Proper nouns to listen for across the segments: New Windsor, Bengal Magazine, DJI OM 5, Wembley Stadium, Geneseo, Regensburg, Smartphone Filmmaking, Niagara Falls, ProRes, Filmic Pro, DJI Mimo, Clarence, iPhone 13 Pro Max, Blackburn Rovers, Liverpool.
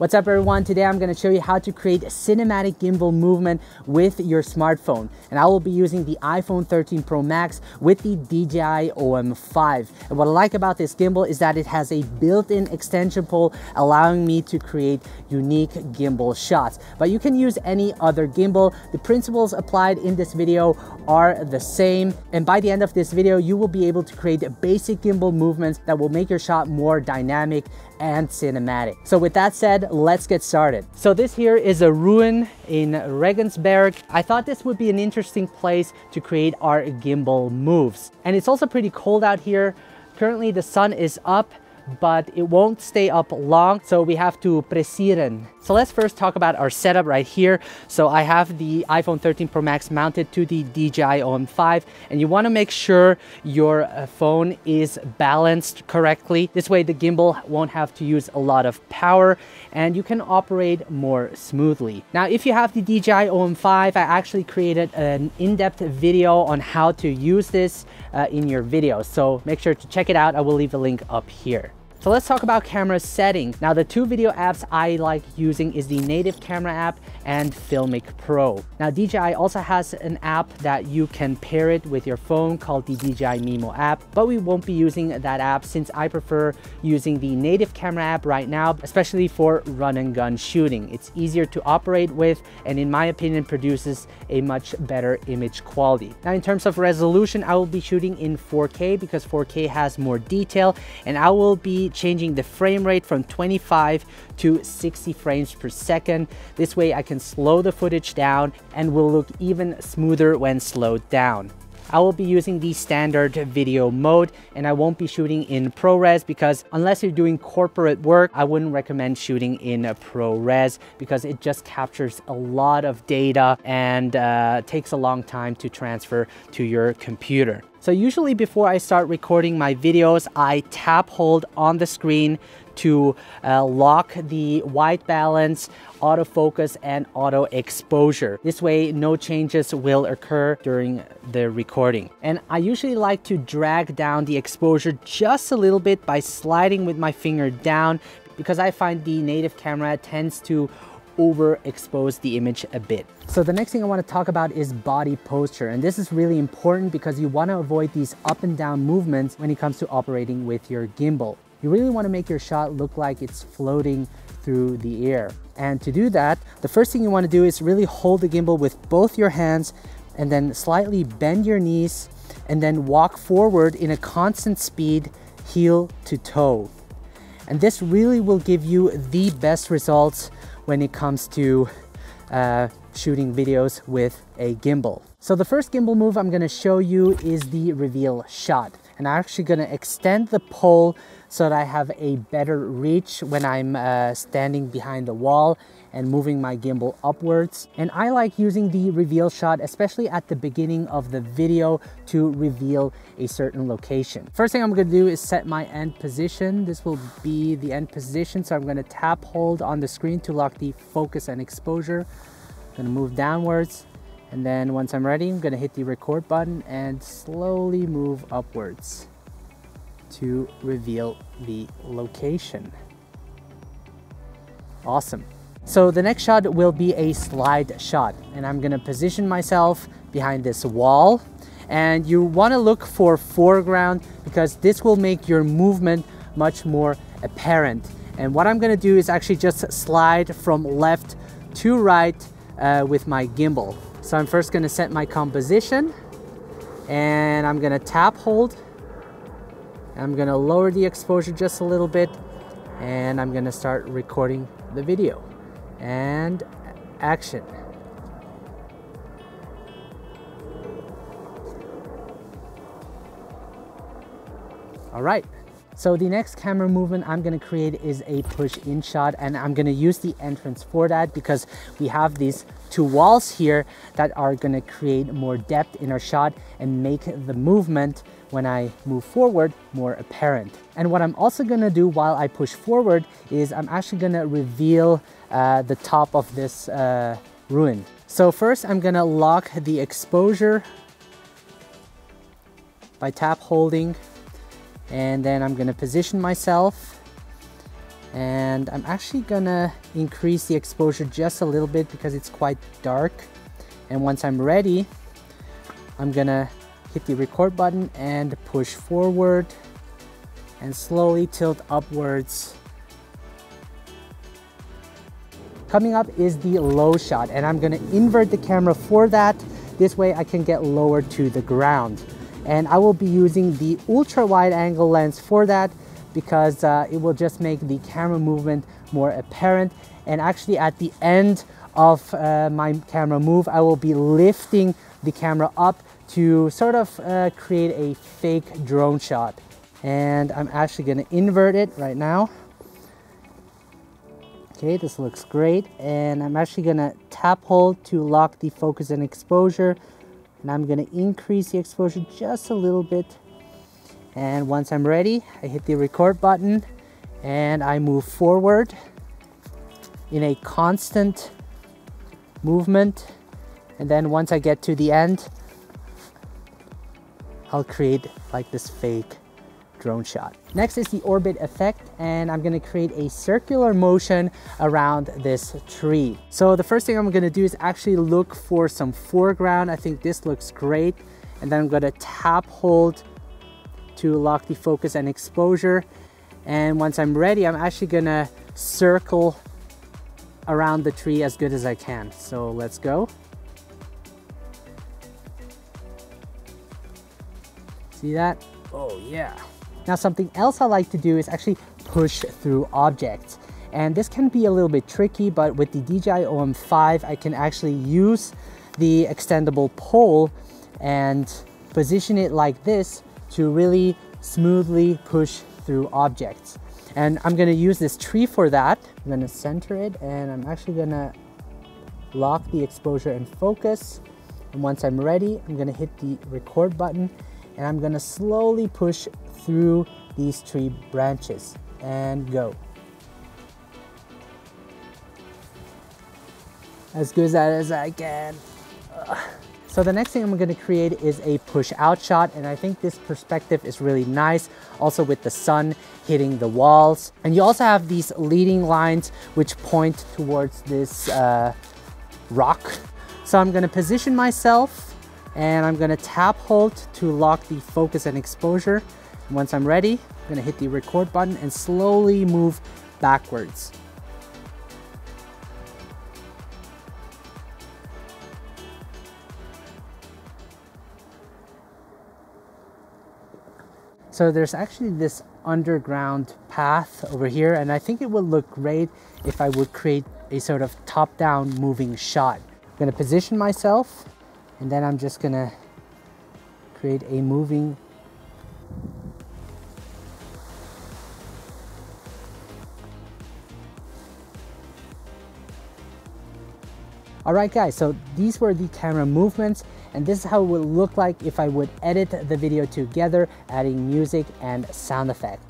What's up everyone? Today I'm going to show you how to create cinematic gimbal movement with your smartphone. And I will be using the iPhone 13 Pro Max with the DJI OM 5. And what I like about this gimbal is that it has a built-in extension pole allowing me to create unique gimbal shots. But you can use any other gimbal. The principles applied in this video are the same. And by the end of this video, you will be able to create basic gimbal movements that will make your shot more dynamic and cinematic. So with that said, let's get started. So this here is a ruin in Regensburg. I thought this would be an interesting place to create our gimbal moves. And it's also pretty cold out here. Currently the sun is up, but it won't stay up long, so we have to presieren. So let's first talk about our setup right here. So I have the iPhone 13 Pro Max mounted to the DJI OM 5, and you want to make sure your phone is balanced correctly. This way the gimbal won't have to use a lot of power and you can operate more smoothly. Now, if you have the DJI OM 5, I actually created an in-depth video on how to use this in your video. So make sure to check it out. I will leave the link up here. So let's talk about camera settings. Now, the two video apps I like using is the native camera app and Filmic Pro. Now, DJI also has an app that you can pair it with your phone called the DJI Mimo app, but we won't be using that app since I prefer using the native camera app right now, especially for run and gun shooting. It's easier to operate with and in my opinion produces a much better image quality. Now, in terms of resolution, I will be shooting in 4K because 4K has more detail, and I will be changing the frame rate from 25 to 60 frames per second. This way I can slow the footage down and will look even smoother when slowed down. I will be using the standard video mode and I won't be shooting in ProRes because unless you're doing corporate work, I wouldn't recommend shooting in a ProRes because it just captures a lot of data and takes a long time to transfer to your computer. So usually before I start recording my videos, I tap hold on the screen to lock the white balance, autofocus, and auto exposure. This way, no changes will occur during the recording. And I usually like to drag down the exposure just a little bit by sliding with my finger down because I find the native camera tends to overexpose the image a bit. So the next thing I want to talk about is body posture, and this is really important because you want to avoid these up and down movements when it comes to operating with your gimbal. You really want to make your shot look like it's floating through the air. And to do that, the first thing you want to do is really hold the gimbal with both your hands and then slightly bend your knees and then walk forward in a constant speed, heel to toe. And this really will give you the best results when it comes to shooting videos with a gimbal. So the first gimbal move I'm gonna show you is the reveal shot. And I'm actually gonna extend the pole so that I have a better reach when I'm standing behind the wall and moving my gimbal upwards. And I like using the reveal shot, especially at the beginning of the video to reveal a certain location. First thing I'm gonna do is set my end position. This will be the end position. So I'm gonna tap hold on the screen to lock the focus and exposure. I'm gonna move downwards. And then once I'm ready, I'm gonna hit the record button and slowly move upwards to reveal the location. Awesome. So the next shot will be a slide shot, and I'm gonna position myself behind this wall, and you wanna look for foreground because this will make your movement much more apparent. And what I'm gonna do is actually just slide from left to right with my gimbal. So I'm first gonna set my composition, and I'm gonna tap hold. I'm gonna lower the exposure just a little bit, and I'm gonna start recording the video. And action. All right. So the next camera movement I'm gonna create is a push-in shot, and I'm gonna use the entrance for that because we have these two walls here that are gonna create more depth in our shot and make the movement when I move forward more apparent. And what I'm also gonna do while I push forward is I'm actually gonna reveal the top of this ruin. So first I'm gonna lock the exposure by tap holding. And then I'm gonna position myself and I'm actually gonna increase the exposure just a little bit because it's quite dark. And once I'm ready, I'm gonna hit the record button and push forward and slowly tilt upwards. Coming up is the low shot, and I'm gonna invert the camera for that. This way I can get lower to the ground. And I will be using the ultra wide angle lens for that because it will just make the camera movement more apparent. And actually at the end of my camera move, I will be lifting the camera up to sort of create a fake drone shot. And I'm actually gonna invert it right now. Okay, this looks great. And I'm actually gonna tap hold to lock the focus and exposure. And I'm gonna increase the exposure just a little bit. And once I'm ready, I hit the record button and I move forward in a constant movement. And then once I get to the end, I'll create like this fake drone shot. Next is the orbit effect, and I'm gonna create a circular motion around this tree. So the first thing I'm gonna do is actually look for some foreground. I think this looks great. And then I'm gonna tap hold to lock the focus and exposure. And once I'm ready, I'm actually gonna circle around the tree as good as I can. So let's go. See that? Oh yeah. Now something else I like to do is actually push through objects. And this can be a little bit tricky, but with the DJI OM 5, I can actually use the extendable pole and position it like this to really smoothly push through objects. And I'm gonna use this tree for that. I'm gonna center it, and I'm actually gonna lock the exposure and focus. And once I'm ready, I'm gonna hit the record button, and I'm gonna slowly push through these tree branches and go. As good as I can. Ugh. So the next thing I'm gonna create is a push out shot, and I think this perspective is really nice, also with the sun hitting the walls. And you also have these leading lines which point towards this rock. So I'm gonna position myself, and I'm gonna tap hold to lock the focus and exposure. Once I'm ready, I'm gonna hit the record button and slowly move backwards. So there's actually this underground path over here, and I think it would look great if I would create a sort of top-down moving shot. I'm gonna position myself, and then I'm just gonna create a moving . Alright guys, so these were the camera movements, and this is how it would look like if I would edit the video together, adding music and sound effect.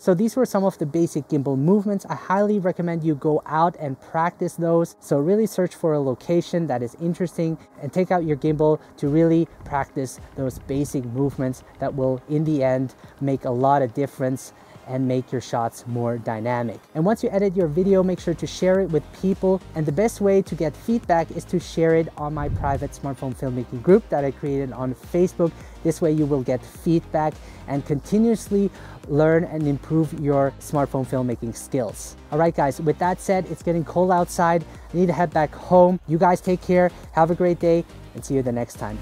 So these were some of the basic gimbal movements. I highly recommend you go out and practice those. So really search for a location that is interesting and take out your gimbal to really practice those basic movements that will in the end make a lot of difference and make your shots more dynamic. And once you edit your video, make sure to share it with people. And the best way to get feedback is to share it on my private smartphone filmmaking group that I created on Facebook. This way you will get feedback and continuously learn and improve your smartphone filmmaking skills. All right guys, with that said, it's getting cold outside. I need to head back home. You guys take care, have a great day, and see you the next time.